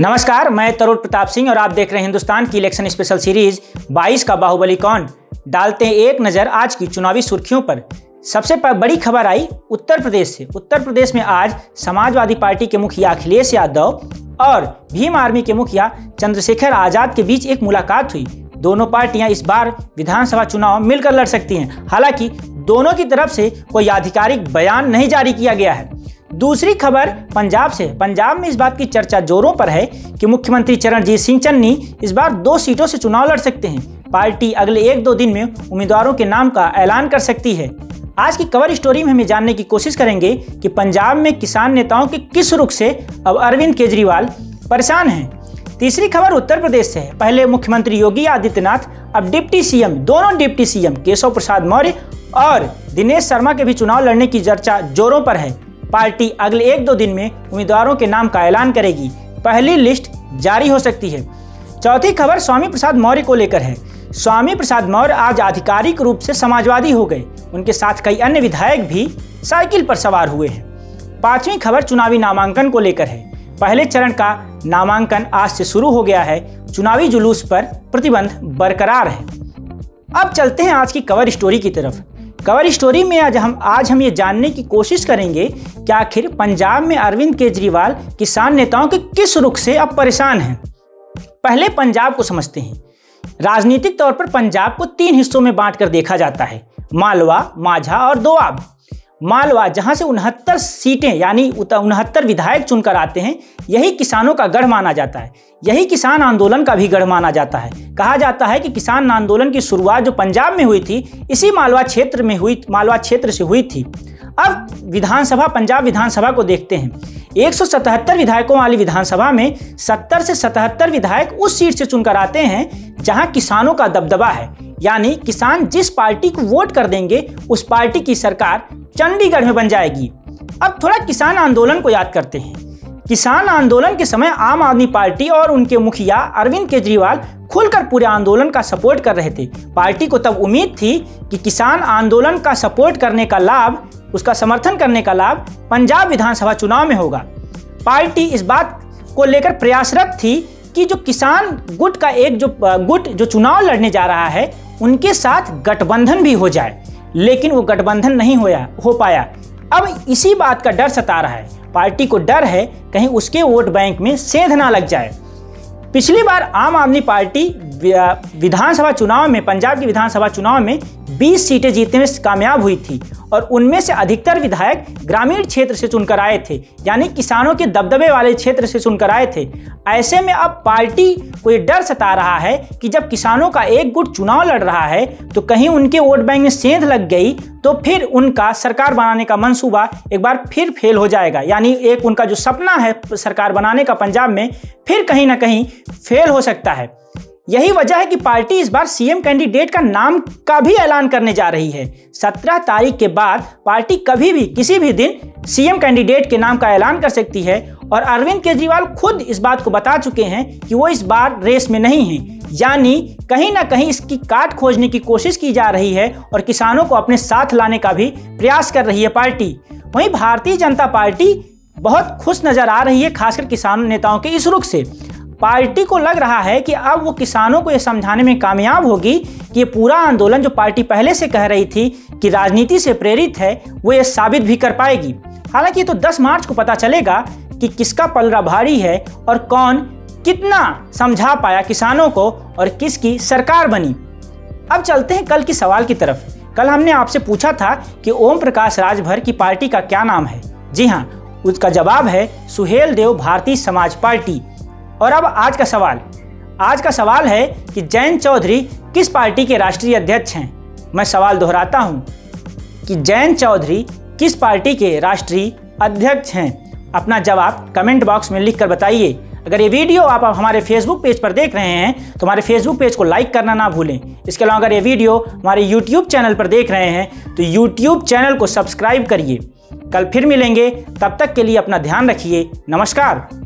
नमस्कार, मैं तरुण प्रताप सिंह और आप देख रहे हैं हिंदुस्तान की इलेक्शन स्पेशल सीरीज 22 का बाहुबली कौन। डालते हैं एक नज़र आज की चुनावी सुर्खियों पर। सबसे बड़ी खबर आई उत्तर प्रदेश से। उत्तर प्रदेश में आज समाजवादी पार्टी के मुखिया अखिलेश यादव और भीम आर्मी के मुखिया चंद्रशेखर आज़ाद के बीच एक मुलाकात हुई। दोनों पार्टियां इस बार विधानसभा चुनाव मिलकर लड़ सकती हैं। हालांकि दोनों की तरफ से कोई आधिकारिक बयान नहीं जारी किया गया है। दूसरी खबर पंजाब से। पंजाब में इस बात की चर्चा जोरों पर है कि मुख्यमंत्री चरणजीत सिंह चन्नी इस बार 2 सीटों से चुनाव लड़ सकते हैं। पार्टी अगले 1-2 दिन में उम्मीदवारों के नाम का ऐलान कर सकती है। आज की कवर स्टोरी में हम जानने की कोशिश करेंगे कि पंजाब में किसान नेताओं के किस रुख से अब अरविंद केजरीवाल परेशान हैं। तीसरी खबर उत्तर प्रदेश से है। पहले मुख्यमंत्री योगी आदित्यनाथ, अब डिप्टी सीएम, दोनों डिप्टी सीएम केशव प्रसाद मौर्य और दिनेश शर्मा के भी चुनाव लड़ने की चर्चा जोरों पर है। पार्टी अगले 1-2 दिन में उम्मीदवारों के नाम का ऐलान करेगी। पहली लिस्ट जारी हो सकती है। चौथी खबर स्वामी प्रसाद मौर्य को लेकर है। स्वामी प्रसाद मौर्य आज आधिकारिक रूप से समाजवादी हो गए। उनके साथ कई अन्य विधायक भी साइकिल पर सवार हुए हैं। पांचवी खबर चुनावी नामांकन को लेकर है। पहले चरण का नामांकन आज से शुरू हो गया है। चुनावी जुलूस पर प्रतिबंध बरकरार है। अब चलते हैं आज की कवर स्टोरी की तरफ। कवर स्टोरी में आज हम ये जानने की कोशिश करेंगे कि आखिर पंजाब में अरविंद केजरीवाल किसान नेताओं के किस रुख से अब परेशान हैं। पहले पंजाब को समझते हैं। राजनीतिक तौर पर पंजाब को 3 हिस्सों में बांटकर देखा जाता है: मालवा, माझा और दोआब। मालवा, जहां से 69 सीटें यानी 69 विधायक चुनकर आते हैं, यही किसानों का गढ़ माना जाता है। यही किसान आंदोलन का भी गढ़ माना जाता है। कहा जाता है कि किसान आंदोलन की शुरुआत जो पंजाब में हुई थी, इसी मालवा क्षेत्र से हुई थी। अब विधानसभा, पंजाब विधानसभा को देखते हैं। 177 विधायकों वाली विधानसभा में 70 से 77 विधायक उस सीट से चुनकर आते हैं जहां किसानों का दबदबा है। यानी किसान जिस पार्टी को वोट कर देंगे, उस पार्टी की सरकार चंडीगढ़ में बन जाएगी। अब थोड़ा किसान आंदोलन को याद करते हैं। किसान आंदोलन के समय आम आदमी पार्टी और उनके मुखिया अरविंद केजरीवाल खुलकर पूरे आंदोलन का सपोर्ट कर रहे थे। पार्टी को तब उम्मीद थी कि किसान आंदोलन का सपोर्ट करने का लाभ, उसका समर्थन करने का लाभ पंजाब विधानसभा चुनाव में होगा। पार्टी इस बात को लेकर प्रयासरत थी कि जो किसान गुट का एक गुट जो चुनाव लड़ने जा रहा है, उनके साथ गठबंधन भी हो जाए, लेकिन वो गठबंधन नहीं हो पाया। अब इसी बात का डर सता रहा है। पार्टी को डर है कहीं उसके वोट बैंक में सेंध ना लग जाए। पिछली बार आम आदमी पार्टी विधानसभा चुनाव में, पंजाब के विधानसभा चुनाव में 20 सीटें जीतने में कामयाब हुई थी और उनमें से अधिकतर विधायक ग्रामीण क्षेत्र से चुनकर आए थे, यानी किसानों के दबदबे वाले क्षेत्र से चुनकर आए थे। ऐसे में अब पार्टी को ये डर सता रहा है कि जब किसानों का एक गुट चुनाव लड़ रहा है तो कहीं उनके वोट बैंक में सेंध लग गई तो फिर उनका सरकार बनाने का मंसूबा एक बार फिर फेल हो जाएगा। यानी एक उनका जो सपना है सरकार बनाने का पंजाब में, फिर कहीं ना कहीं फेल हो सकता है। यही वजह है कि पार्टी इस बार सीएम कैंडिडेट का नाम का भी ऐलान करने जा रही है। 17 तारीख के बाद पार्टी कभी भी किसी भी दिन सीएम कैंडिडेट के नाम का ऐलान कर सकती है। और अरविंद केजरीवाल खुद इस बात को बता चुके हैं कि वो इस बार रेस में नहीं हैं। यानी कहीं ना कहीं इसकी काट खोजने की कोशिश की जा रही है और किसानों को अपने साथ लाने का भी प्रयास कर रही है पार्टी। वहीं भारतीय जनता पार्टी बहुत खुश नजर आ रही है, खासकर किसान नेताओं के इस रुख से। पार्टी को लग रहा है कि अब वो किसानों को ये समझाने में कामयाब होगी कि ये पूरा आंदोलन जो पार्टी पहले से कह रही थी कि राजनीति से प्रेरित है, वो ये साबित भी कर पाएगी। हालांकि ये तो 10 मार्च को पता चलेगा कि किसका पलड़ा भारी है और कौन कितना समझा पाया किसानों को और किसकी सरकार बनी। अब चलते हैं कल की सवाल की तरफ। कल हमने आपसे पूछा था कि ओम प्रकाश राजभर की पार्टी का क्या नाम है। जी हाँ, उसका जवाब है सुहेल देव भारतीय समाज पार्टी। और अब आज का सवाल है कि जयंत चौधरी किस पार्टी के राष्ट्रीय अध्यक्ष हैं। मैं सवाल दोहराता हूं कि जयंत चौधरी किस पार्टी के राष्ट्रीय अध्यक्ष हैं। अपना जवाब कमेंट बॉक्स में लिखकर बताइए। अगर ये वीडियो आप हमारे फेसबुक पेज पर देख रहे हैं तो हमारे फेसबुक पेज को लाइक करना ना भूलें। इसके अलावा अगर ये वीडियो हमारे यूट्यूब चैनल पर देख रहे हैं तो यूट्यूब चैनल को सब्सक्राइब करिए। कल फिर मिलेंगे, तब तक के लिए अपना ध्यान रखिए। नमस्कार।